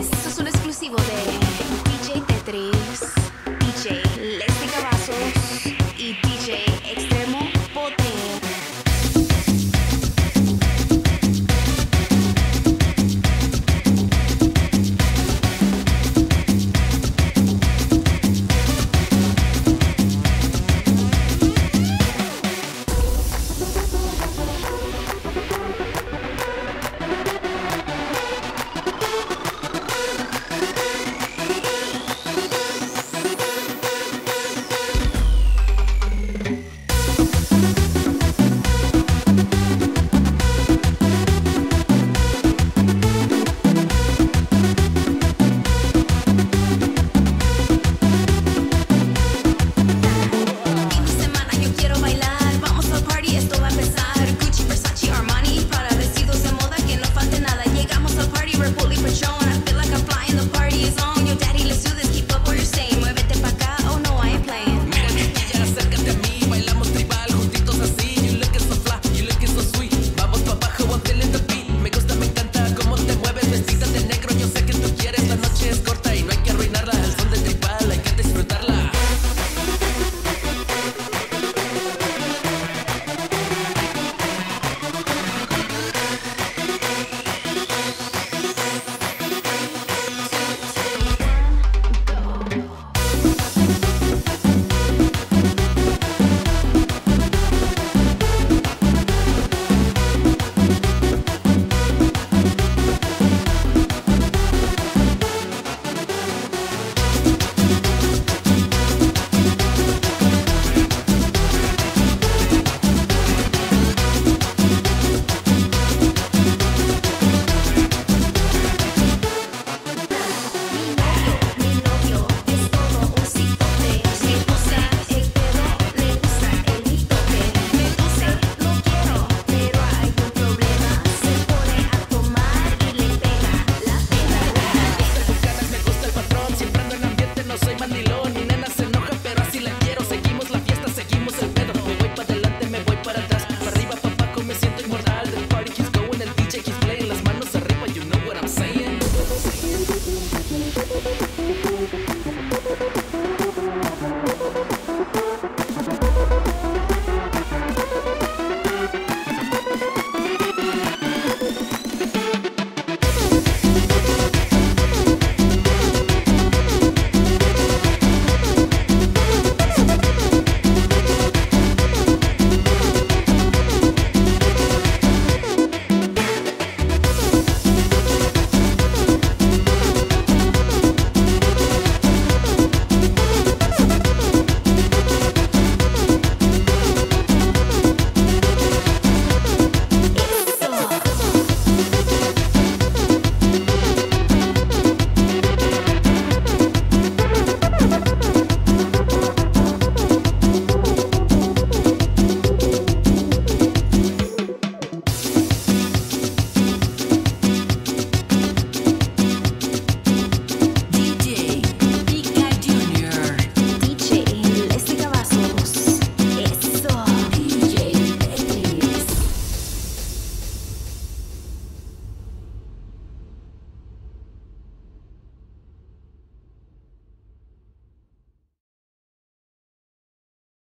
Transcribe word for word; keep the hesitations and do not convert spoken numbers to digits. Esto es un exclusivo de...